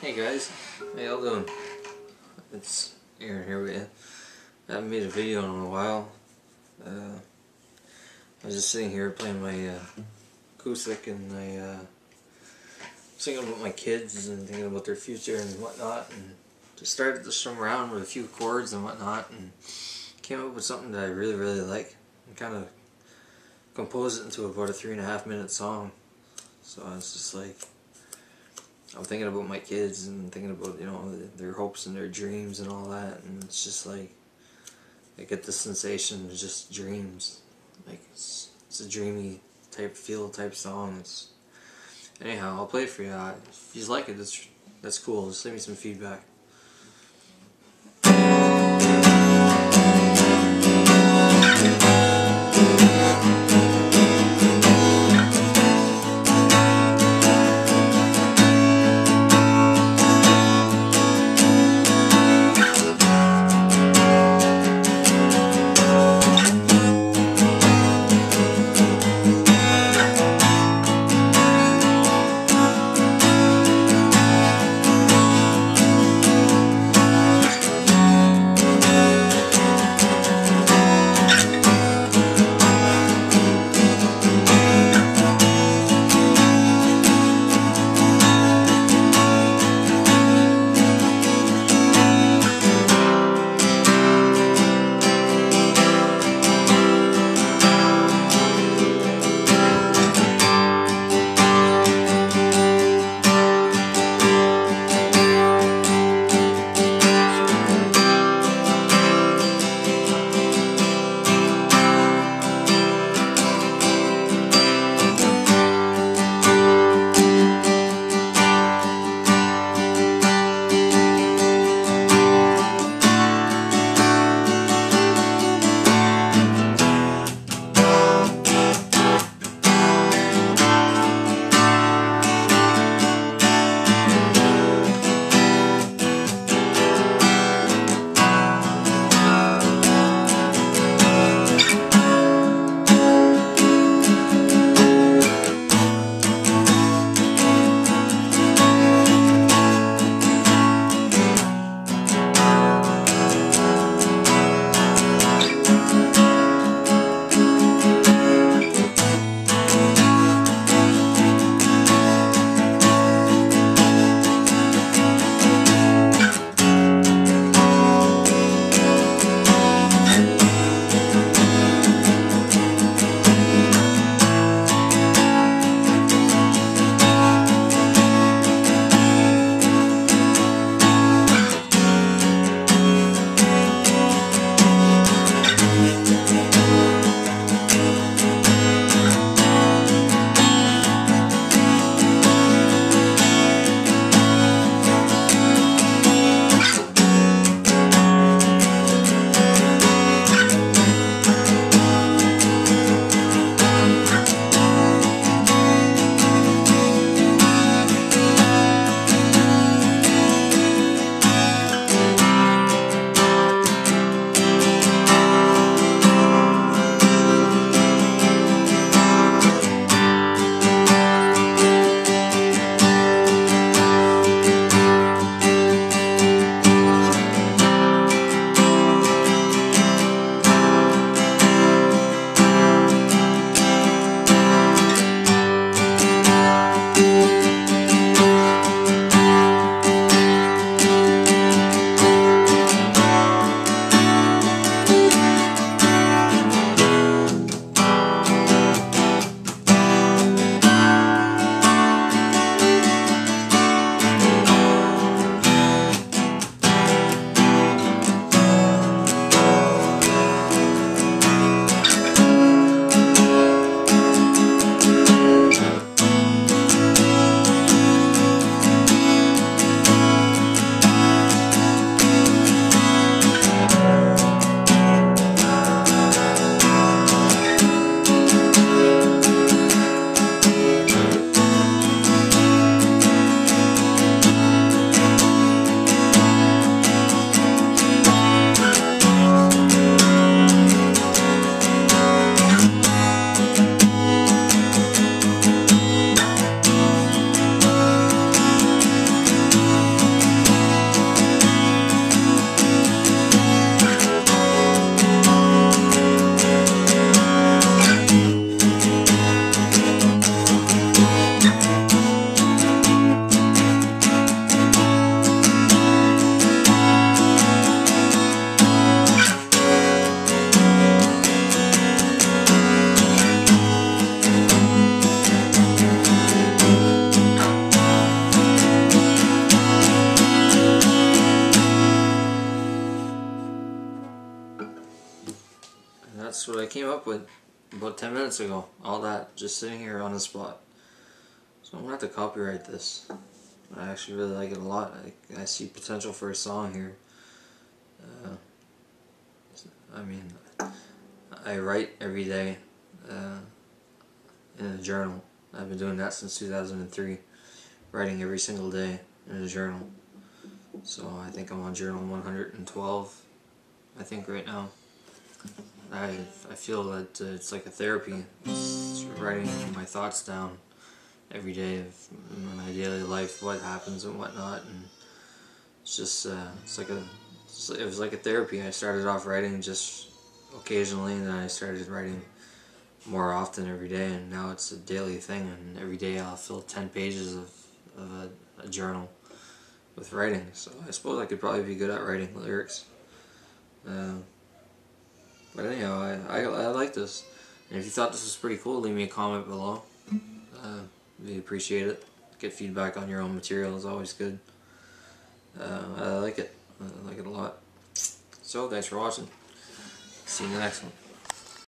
Hey guys, how y'all doing? It's Aaron here with you. I haven't made a video in a while. I was just sitting here playing my acoustic and I was thinking about my kids and thinking about their future and whatnot, and just started to strum around with a few chords and whatnot and came up with something that I really like and kind of composed it into about a 3.5 minute song. So I was just like, I'm thinking about my kids and thinking about, you know, their hopes and their dreams and all that, and it's just like I get the sensation of just dreams. Like it's a dreamy type feel type song. It's, anyhow, I'll play it for you. If you like it, that's cool. Just leave me some feedback. that's what I came up with about 10 minutes ago. All that just sitting here on the spot. So I'm gonna have to copyright this. I actually really like it a lot. I see potential for a song here. I mean, I write every day in a journal. I've been doing that since 2003, writing every single day in a journal. So I think I'm on journal 112, I think, right now. I feel that it's like a therapy. It's writing my thoughts down every day of my daily life, what happens and whatnot, and it's just it was like a therapy. I started off writing just occasionally, and then I started writing more often every day, and now it's a daily thing. And every day I'll fill 10 pages of a journal with writing. So I suppose I could probably be good at writing lyrics. But anyhow, I like this. And if you thought this was pretty cool, leave me a comment below. Really appreciate it. Get feedback on your own material is always good. I like it. I like it a lot. So thanks for watching. See you in the next one.